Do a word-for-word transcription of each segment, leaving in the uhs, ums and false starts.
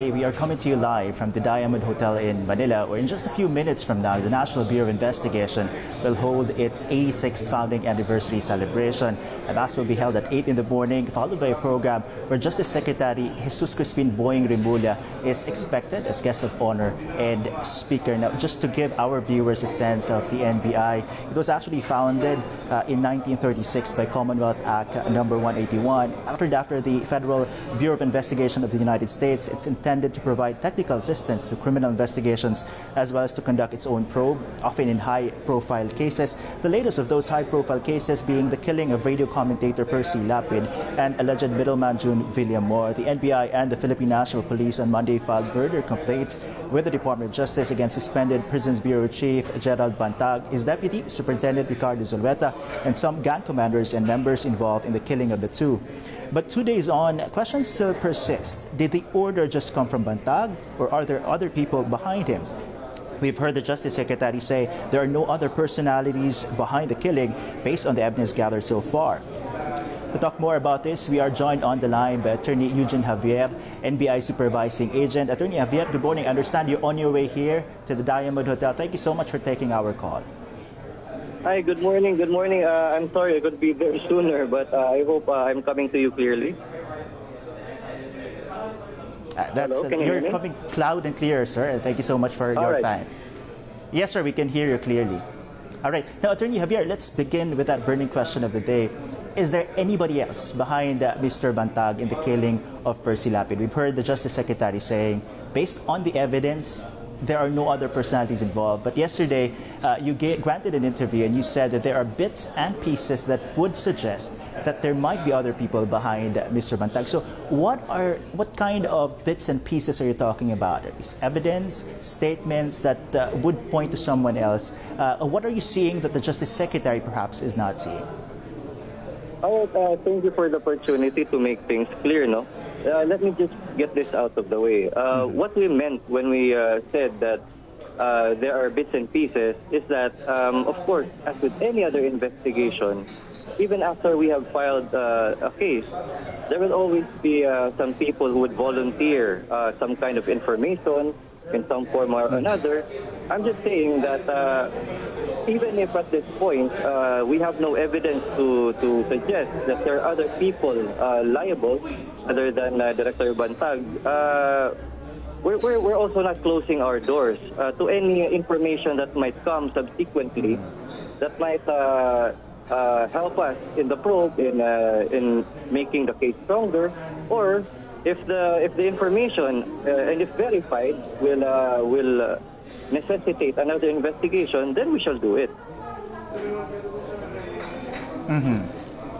We are coming to you live from the Diamond Hotel in Manila, where in just a few minutes from now, the National Bureau of Investigation will hold its eighty-sixth founding anniversary celebration. The mass will be held at eight in the morning, followed by a program where Justice Secretary Jesus Crispin Boying Remulla is expected as guest of honor and speaker. Now, just to give our viewers a sense of the N B I, it was actually founded uh, in nineteen thirty-six by Commonwealth Act Number one eighty-one, after, after the Federal Bureau of Investigation of the United States. It's intended to provide technical assistance to criminal investigations as well as to conduct its own probe, often in high-profile cases. The latest of those high-profile cases being the killing of radio commentator Percy Lapid and alleged middleman June William Moore. The N B I and the Philippine National Police on Monday filed murder complaints with the Department of Justice against suspended Prisons Bureau Chief Gerald Bantag, his deputy, Superintendent Ricardo Zulueta, and some gang commanders and members involved in the killing of the two. But two days on, questions still persist. Did the order just come from Bantag, or are there other people behind him? We've heard the Justice Secretary say there are no other personalities behind the killing based on the evidence gathered so far. To talk more about this, we are joined on the line by Attorney Eugene Javier, N B I Supervising Agent. Attorney Javier, good morning. I understand you're on your way here to the Diamond Hotel. Thank you so much for taking our call. Hi, good morning, good morning. Uh, I'm sorry I could be there sooner, but uh, I hope uh, I'm coming to you clearly. Uh, that's Hello, uh, you're you coming loud and clear, sir. Thank you so much for All your right. time. Yes, sir, we can hear you clearly. All right. Now, Attorney Javier, let's begin with that burning question of the day. Is there anybody else behind uh, Mister Bantag in the killing of Percy Lapid? We've heard the Justice Secretary saying, based on the evidence, there are no other personalities involved. But yesterday, uh, you gave, granted an interview and you said that there are bits and pieces that would suggest that there might be other people behind uh, Mister Bantag. So what are what kind of bits and pieces are you talking about? Is evidence, statements that uh, would point to someone else? Uh, what are you seeing that the Justice Secretary perhaps is not seeing? All right, uh, thank you for the opportunity to make things clear, no? Uh, let me just get this out of the way. Uh, what we meant when we uh, said that uh, there are bits and pieces is that, um, of course, as with any other investigation, even after we have filed uh, a case, there will always be uh, some people who would volunteer uh, some kind of information in some form or another. I'm just saying that uh, even if at this point uh, we have no evidence to, to suggest that there are other people uh, liable other than uh, Director Bantag, uh, we're, we're, we're also not closing our doors uh, to any information that might come subsequently that might uh, uh, help us in the probe, in, uh, in making the case stronger, or if the if the information uh, and if verified will uh, will uh, necessitate another investigation, then we shall do it. Mm-hmm.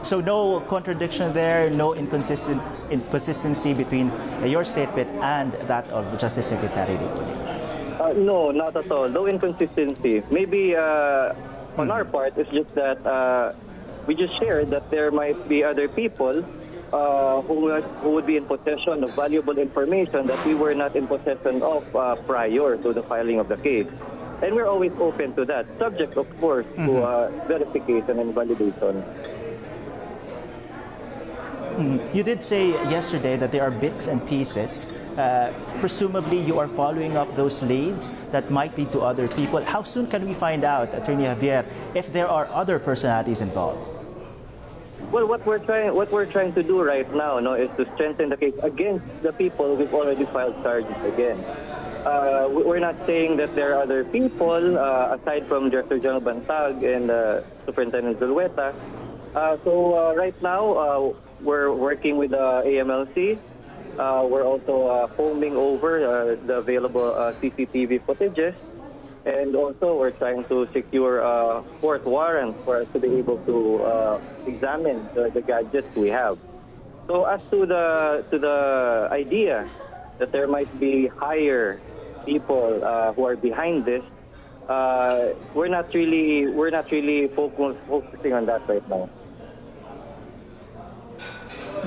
So no contradiction there, no inconsistent inconsistency between uh, your statement and that of the Justice Secretary. Uh, no, not at all. No inconsistency. Maybe uh, mm-hmm. on our part, it's just that uh, we just shared that there might be other people Uh, who, was, who would be in possession of valuable information that we were not in possession of uh, prior to the filing of the case. And we're always open to that, subject, of course, mm-hmm. to uh, verification and validation. Mm-hmm. You did say yesterday that there are bits and pieces. Uh, presumably, you are following up those leads that might lead to other people. How soon can we find out, Attorney Javier, if there are other personalities involved? Well, what we're trying, what we're trying to do right now, no, is to strengthen the case against the people who've already filed charges again. Uh, we're not saying that there are other people uh, aside from Director General Bantag and uh, Superintendent Zulueta. Uh, so uh, right now, uh, we're working with the A M L C. Uh, we're also uh, combing over uh, the available uh, C C T V footages, and also we're trying to secure a uh, court warrant for us to be able to uh, examine the, the gadgets we have. So as to the to the idea that there might be higher people uh, who are behind this, uh, we're not really we're not really focus, focusing on that right now.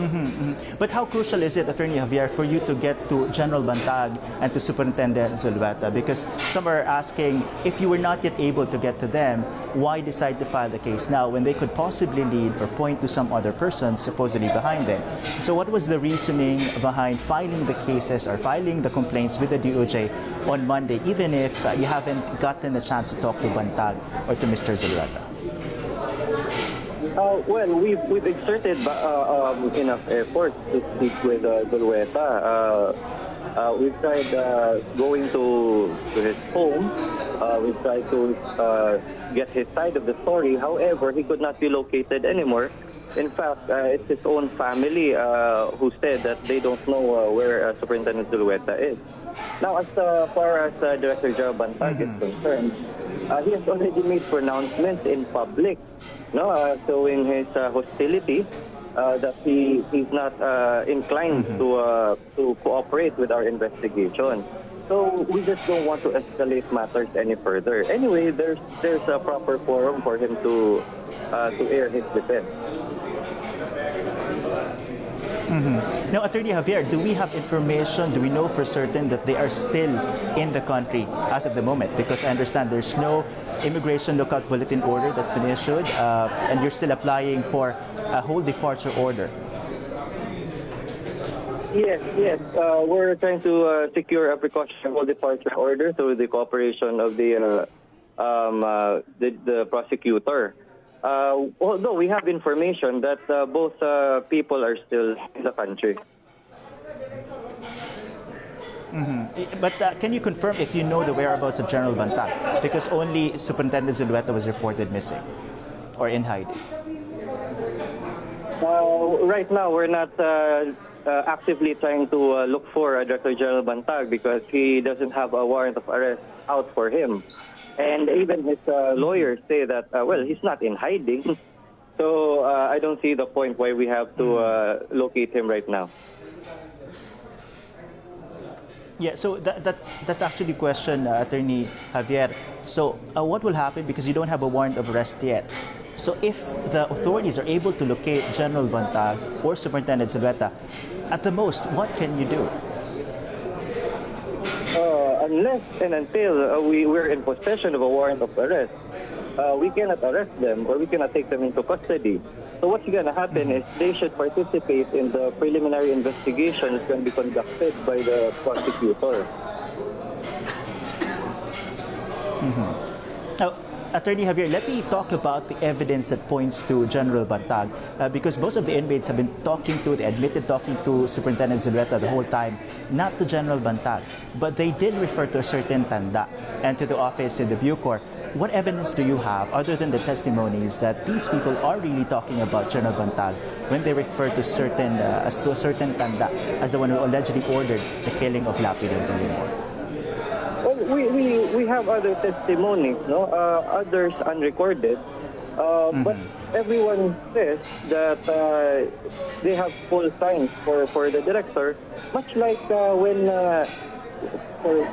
Mm-hmm, mm-hmm. But how crucial is it, Attorney Javier, for you to get to General Bantag and to Superintendent Zulueta? Because some are asking, if you were not yet able to get to them, why decide to file the case now when they could possibly lead or point to some other person supposedly behind them? So what was the reasoning behind filing the cases or filing the complaints with the D O J on Monday, even if uh, you haven't gotten a chance to talk to Bantag or to Mister Zulueta? Uh, well, we've, we've exerted uh, um, enough effort to speak with uh, Zulueta. Uh, uh, we've tried uh, going to, to his home. Uh, we've tried to uh, get his side of the story. However, he could not be located anymore. In fact, uh, it's his own family uh, who said that they don't know uh, where uh, Superintendent Zulueta is. Now, as uh, far as uh, Director Gerald Bantag mm-hmm. is concerned, uh, he has already made pronouncements in public, no, uh, showing his uh, hostility, uh, that he he's not uh, inclined mm-hmm. to uh, to cooperate with our investigation. So we just don't want to escalate matters any further. Anyway, there's there's a proper forum for him to uh, to air his defense. Mm-hmm. Now, Attorney Javier, do we have information, do we know for certain that they are still in the country as of the moment? Because I understand there's no immigration lookout bulletin order that's been issued, uh, and you're still applying for a whole departure order. Yes, yes. Uh, we're trying to uh, secure a precautionary whole departure order through the cooperation of the, uh, um, uh, the, the prosecutor. Uh, although we have information that uh, both uh, people are still in the country. Mm-hmm. But uh, can you confirm if you know the whereabouts of General Bantag? Because only Superintendent Zulueta was reported missing or in hiding. Uh, right now, we're not uh, uh, actively trying to uh, look for uh, Director General Bantag because he doesn't have a warrant of arrest out for him. And even his uh, lawyers say that, uh, well, he's not in hiding. So uh, I don't see the point why we have to uh, locate him right now. Yeah, so that, that that's actually a question, uh, Attorney Javier. So uh, what will happen, because you don't have a warrant of arrest yet? So if the authorities are able to locate General Bantag or Superintendent Zulueta, at the most, what can you do? Uh, unless and until uh, we, we're in possession of a warrant of arrest, uh, we cannot arrest them or we cannot take them into custody. So what's going to happen is they should participate in the preliminary investigation that's going to be conducted by the prosecutor. Mm-hmm. Now, Attorney Javier, let me talk about the evidence that points to General Bantag, uh, because most of the inmates have been talking to, they admitted talking to Superintendent Zulueta the whole time, not to General Bantag, but they did refer to a certain tanda and to the office in the BUCOR. What evidence do you have, other than the testimonies, that these people are really talking about General Bantag when they refer to certain uh, as to a certain tanda as the one who allegedly ordered the killing of Lapid and Villamor? We, we, we have other testimonies, no? Uh, others unrecorded, uh, mm-hmm. but everyone says that uh, they have full signs for, for the director, much like uh, when, uh, for,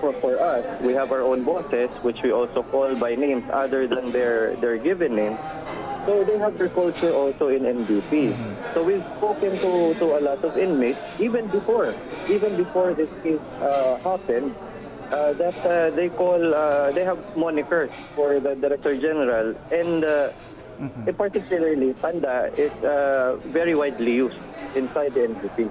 for, for us, we have our own bosses, which we also call by names other than their, their given name. So they have their culture also in M D P. So we've spoken to, to a lot of inmates, even before, even before this case uh, happened, Uh, that uh, they call, uh, they have monikers for the Director General, and uh, mm-hmm. particularly tanda is uh, very widely used inside the M D P.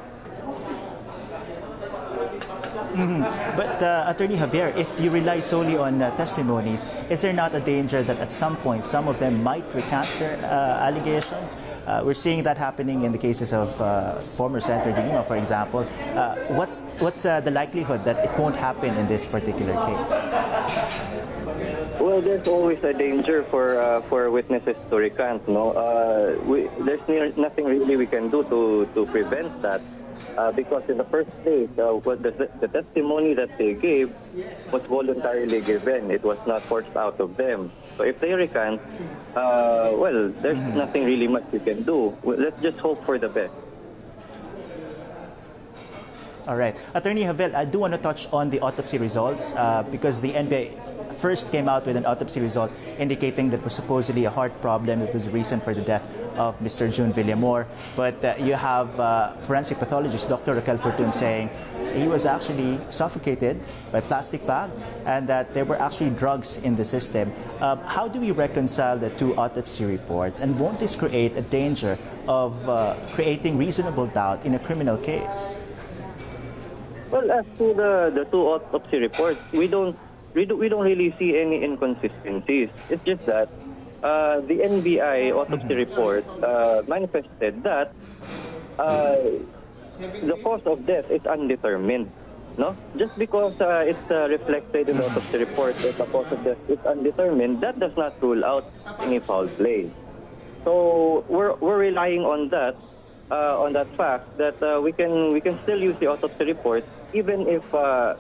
Mm-hmm. But uh, Attorney Javier, if you rely solely on uh, testimonies, is there not a danger that at some point some of them might recant their uh, allegations? Uh, we're seeing that happening in the cases of uh, former Senator De Lima, for example. Uh, what's what's uh, the likelihood that it won't happen in this particular case? Well, there's always a danger for uh, for witnesses to recant. No, uh, we, there's nothing really we can do to to prevent that. Uh, because in the first place, uh, what the, the testimony that they gave was voluntarily given. It was not forced out of them. So if they recant, uh, well, there's nothing really much we can do. Let's just hope for the best. All right. Attorney Javier, I do want to touch on the autopsy results uh, because the N B I first came out with an autopsy result indicating that was supposedly a heart problem that was the reason for the death of Mister June William Moore. But uh, you have uh, forensic pathologist Doctor Raquel Fortun saying he was actually suffocated by plastic bag and that there were actually drugs in the system. Uh, how do we reconcile the two autopsy reports, and won't this create a danger of uh, creating reasonable doubt in a criminal case? Well, as to the, the two autopsy reports, we don't, we don't we don't really see any inconsistencies. It's just that uh, the N B I autopsy mm-hmm. report uh, manifested that uh, the cause of death is undetermined. No, just because uh, it's uh, reflected in the autopsy report that the cause of death is undetermined, that does not rule out any foul play. So we're we're relying on that uh, on that fact that uh, we can we can still use the autopsy report even if uh,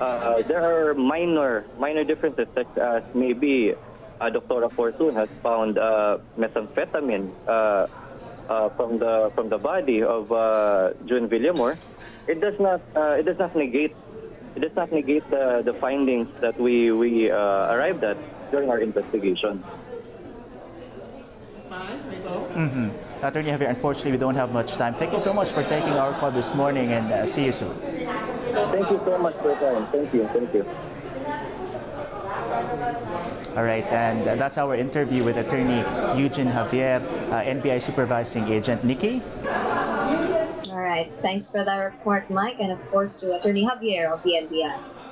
uh, there are minor minor differences, such as maybe uh, Doctor Fortun has found uh, methamphetamine uh, Uh, from the from the body of uh, June William Moore. It does not uh, it does not negate it does not negate the, the findings that we we uh, arrived at during our investigation. Mm-hmm. Attorney Javier, unfortunately, we don't have much time. Thank you so much for taking our call this morning, and uh, see you soon. Thank you so much for your time. Thank you. Thank you. All right, and uh, that's our interview with Attorney Eugene Javier, uh, N B I Supervising Agent. Nikki? All right, thanks for that report, Mike, and of course to Attorney Javier of the N B I.